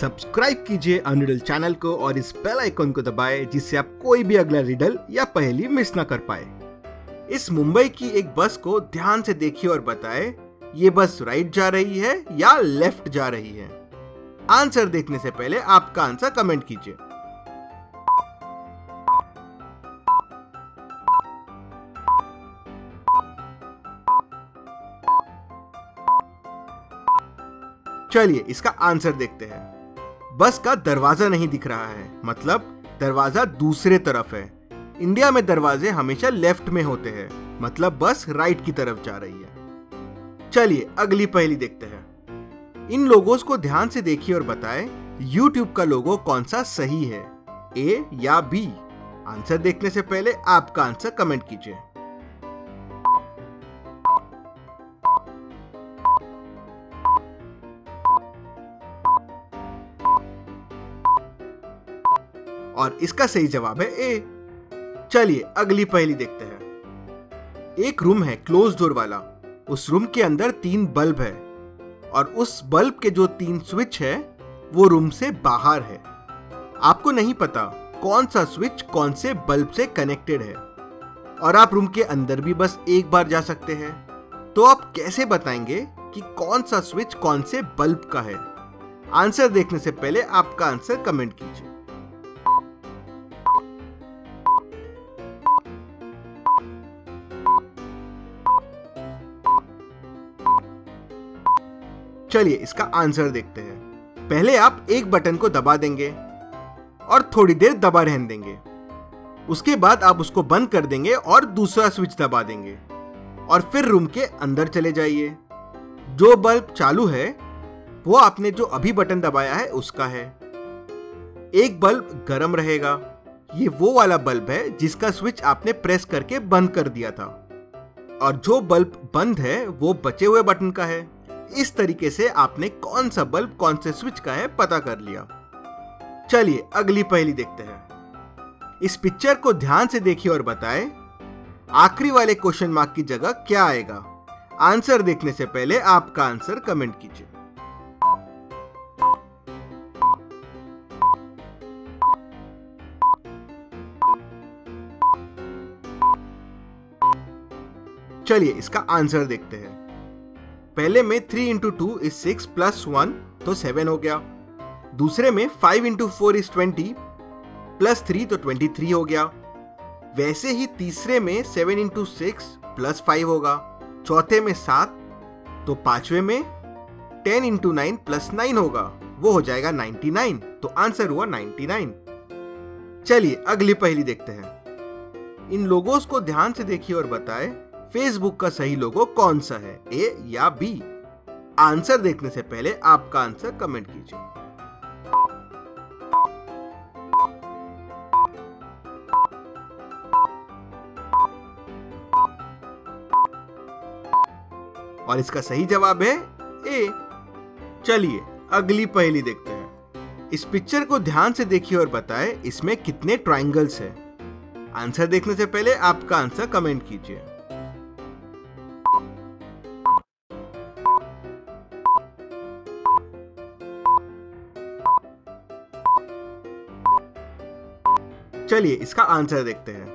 Subscribe कीजिए अनरिडल channel को और इस बेल आइकन को दबाएं जिससे आप कोई भी अगला रिडल या पहेली मिस ना कर पाए। इस मुंबई की एक बस को ध्यान से देखिए और बताएं ये बस राइट जा रही है या लेफ्ट जा रही है। आंसर देखने से पहले आपका आंसर कमेंट कीजिए। चलिए इसका आंसर देखते हैं। बस का दरवाजा नहीं दिख रहा है, मतलब दरवाजा दूसरे तरफ है। इंडिया में दरवाजे हमेशा लेफ्ट में होते हैं, मतलब बस राइट की तरफ जा रही है। चलिए अगली पहेली देखते हैं। इन लोगोस को ध्यान से देखिए और बताएं YouTube का लोगो कौन सा सही है, A या B? आंसर देखने से पहले आपका आंसर कमेंट कीजिए। और इसका सही जवाब है ए। चलिए अगली पहेली देखते हैं। एक रूम है क्लोज डोर वाला। उस रूम के अंदर 3 बल्ब है और उस बल्ब के जो 3 स्विच है वो रूम से बाहर है। आपको नहीं पता कौन सा स्विच कौन से बल्ब से कनेक्टेड है, और आप रूम के अंदर भी बस एक बार जा सकते हैं, तो आप कैसे बताएंगे कि कौन सा स्विच कौन से बल्ब का है? आंसर देखने से पहले आपका आंसर कमेंट कीजिए। चलिए इसका आंसर देखते हैं। पहले आप एक बटन को दबा देंगे और थोड़ी देर दबा रहने देंगे, उसके बाद आप उसको बंद कर देंगे और दूसरा स्विच दबा देंगे और फिर रूम के अंदर चले जाइए। जो बल्ब चालू है वो आपने जो अभी बटन दबाया है उसका है। एक बल्ब गर्म रहेगा, ये वो वाला बल्ब है जिसका स्विच आपने प्रेस करके बंद कर दिया था, और जो बल्ब बंद है वो बचे हुए बटन का है। इस तरीके से आपने कौन सा बल्ब कौन से स्विच का है पता कर लिया। चलिए अगली पहेली देखते हैं। इस पिक्चर को ध्यान से देखिए और बताएं आखिरी वाले क्वेश्चन मार्क की जगह क्या आएगा। आंसर देखने से पहले आपका आंसर कमेंट कीजिए। चलिए इसका आंसर देखते हैं। पहले में 3 × 2 = 6 + 1 तो 7 हो गया। दूसरे में 5 × 4 = 20 + 3 तो 23 हो गया। वैसे ही तीसरे में 7 × 6 + 5 होगा। चौथे में 7 तो पांचवे में 10 × 9 + 9 होगा, वो हो जाएगा 99। तो आंसर हुआ 99। चलिए अगली पहेली देखते हैं। इन लोगोस को ध्यान से देखिए और बताएं फेसबुक का सही लोगो कौन सा है, ए या बी? आंसर देखने से पहले आपका आंसर कमेंट कीजिए। और इसका सही जवाब है ए। चलिए अगली पहेली देखते हैं। इस पिक्चर को ध्यान से देखिए और बताएं इसमें कितने ट्रायंगल्स हैं। आंसर देखने से पहले आपका आंसर कमेंट कीजिए। चलिए इसका आंसर देखते हैं।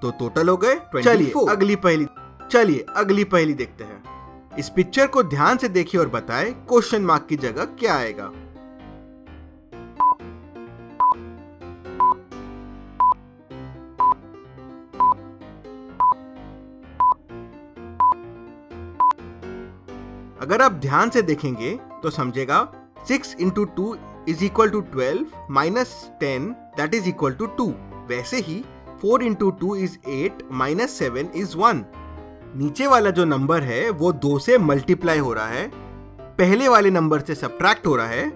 तो टोटल हो गए 24। चलिए अगली पहेली देखते हैं। इस पिक्चर को ध्यान से देखिए और बताएं क्वेश्चन मार्क की जगह क्या आएगा। अगर आप ध्यान से देखेंगे तो समझेगा 6 × 2 = 12 - 10 = 2। वैसे ही 4 × 2 = 8 - 7 = 1। नीचे वाला जो नंबर है वो 2 से मल्टीप्लाई हो रहा है, पहले वाले नंबर से सब्ट्रैक्ट हो रहा है,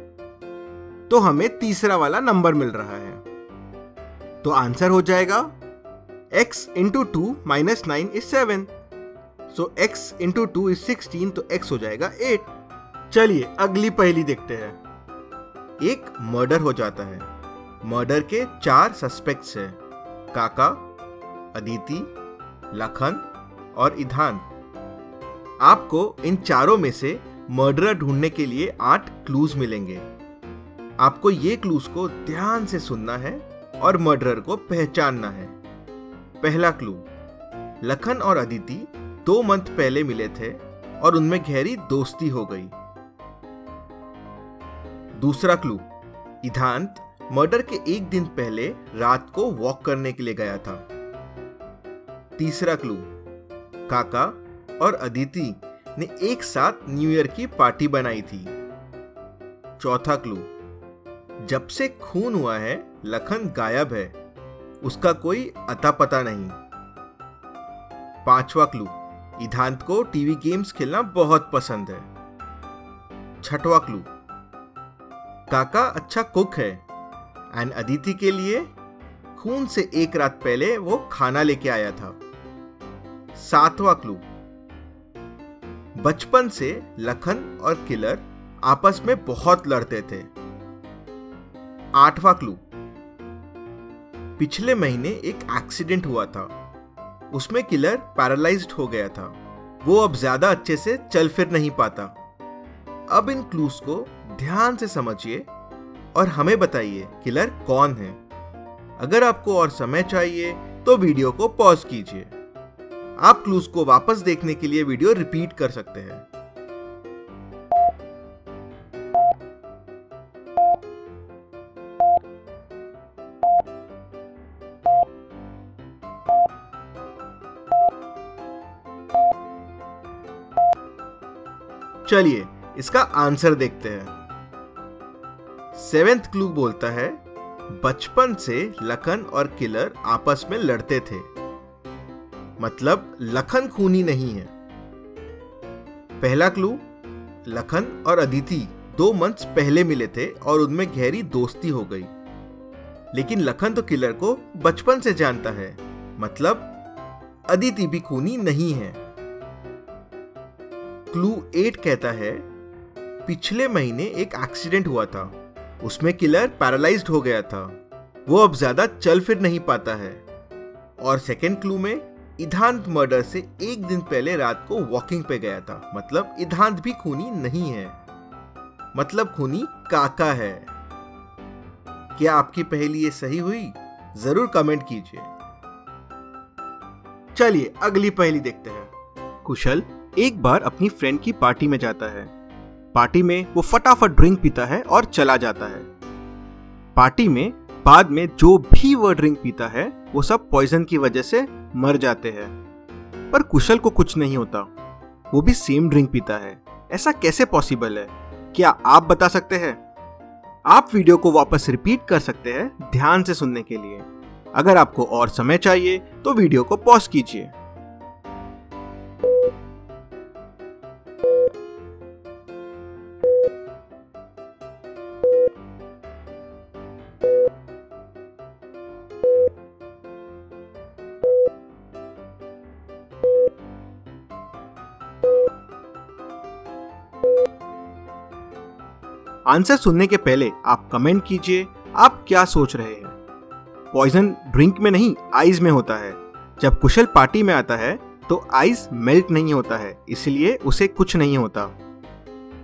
तो हमें तीसरा वाला नंबर मिल रहा है। तो आंसर हो जाएगा x × 2 - 9 is 7। So, x × 2 is 16 तो x हो जाएगा 8। चलिए अगली पहेली देखते हैं। एक मर्डर हो जाता है। मर्डर के 4 सस्पेक्ट्स हैं, काका, अदिति, लखन और इधान। आपको इन चारों में से मर्डरर ढूंढने के लिए 8 क्लूज मिलेंगे। आपको ये क्लूज को ध्यान से सुनना है और मर्डरर को पहचानना है। पहला क्लू, लखन और अदिति 2 मंथ पहले मिले थे और उनमें गहरी दोस्ती हो गई। दूसरा क्लू, इधान मर्डर के 1 दिन पहले रात को वॉक करने के लिए गया था। तीसरा क्लू, काका और अदिति ने एक साथ न्यू ईयर की पार्टी बनाई थी। चौथा क्लू, जब से खून हुआ है लखन गायब है, उसका कोई अता पता नहीं। पांचवा क्लू, इधांत को टीवी गेम्स खेलना बहुत पसंद है। छठवा क्लू, काका अच्छा कुक है एंड अदिति के लिए खून से 1 रात पहले वो खाना लेके आया था। सातवां क्लू, बचपन से लखन और किलर आपस में बहुत लड़ते थे। आठवां क्लू, पिछले महीने एक एक्सीडेंट हुआ था, उसमें किलर पैरालाइज्ड हो गया था, वो अब ज्यादा अच्छे से चल फिर नहीं पाता। अब इन क्लूज को ध्यान से समझिए और हमें बताइए किलर कौन है। अगर आपको और समय चाहिए तो वीडियो को पॉज कीजिए। आप क्लूज को वापस देखने के लिए वीडियो रिपीट कर सकते हैं। चलिए इसका आंसर देखते हैं। 7वां क्लू बोलता है, बचपन से लखन और किलर आपस में लड़ते थे, मतलब लखन खूनी नहीं है। पहला क्लू, लखन और अदिति 2 मंथ्स पहले मिले थे और उनमें गहरी दोस्ती हो गई, लेकिन लखन तो किलर को बचपन से जानता है, मतलब अदिति भी खूनी नहीं है। क्लू 8 कहता है, पिछले महीने एक एक्सीडेंट हुआ था, उसमें किलर पैरालाइज्ड हो गया था, वो अब ज्यादा चल फिर नहीं पाता है। और सेकेंड क्लू में, इधांत मर्डर से 1 दिन पहले रात को वॉकिंग पे गया था, मतलब इधांत भी खूनी नहीं है, मतलब खूनी काका है। क्या आपकी पहेली ये सही हुई? जरूर कमेंट कीजिए। चलिए अगली पहेली देखते हैं। कुशल एक बार अपनी फ्रेंड की पार्टी में जाता है। पार्टी में वो फटाफट ड्रिंक पीता है और चला जाता है। पार्टी में बाद में जो भी वो ड्रिंक पीता है वो सब पॉइजन की वजह से मर जाते हैं, पर कुशल को कुछ नहीं होता, वो भी सेम ड्रिंक पीता है। ऐसा कैसे पॉसिबल है? क्या आप बता सकते हैं? आप वीडियो को वापस रिपीट कर सकते हैं ध्यान से सुनने के लिए। अगर आपको और समय चाहिए तो वीडियो को पॉज कीजिए। आंसर सुनने के पहले आप कमेंट कीजिए, आप क्या सोच रहे हैं? पॉइजन ड्रिंक में नहीं, आइस में होता है। जब कुशल पार्टी में आता है तो आइस मेल्ट नहीं होता है, इसलिए उसे कुछ नहीं होता।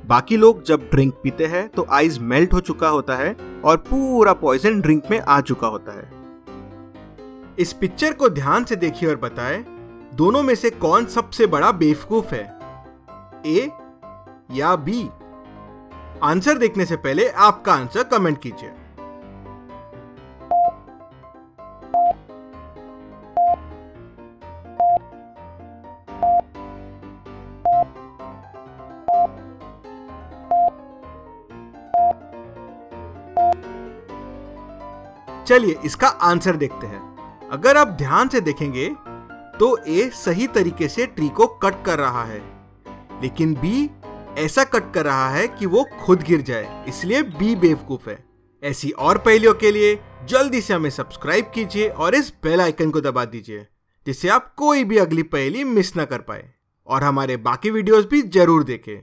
बाकी लोग जब ड्रिंक पीते हैं तो आइस मेल्ट हो चुका होता है और पूरा पॉइजन ड्रिंक में आ चुका होता है। इस पिक्चर को ध्यान से देखिए और बताएं, दोनों में से कौन सबसे बड़ा बेवकूफ है, ए या बी? आंसर देखने से पहले आपका आंसर कमेंट कीजिए। चलिए इसका आंसर देखते हैं। अगर आप ध्यान से देखेंगे तो ए सही तरीके से ट्री को कट कर रहा है, लेकिन बी ऐसा कट कर रहा है कि वो खुद गिर जाए, इसलिए बी बेवकूफ है। ऐसी और पहेलियों के लिए जल्दी से हमें सब्सक्राइब कीजिए और इस बेल आइकन को दबा दीजिए, जिससे आप कोई भी अगली पहेली मिस ना कर पाए। और हमारे बाकी वीडियोस भी जरूर देखें।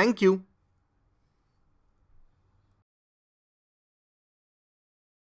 Thank you.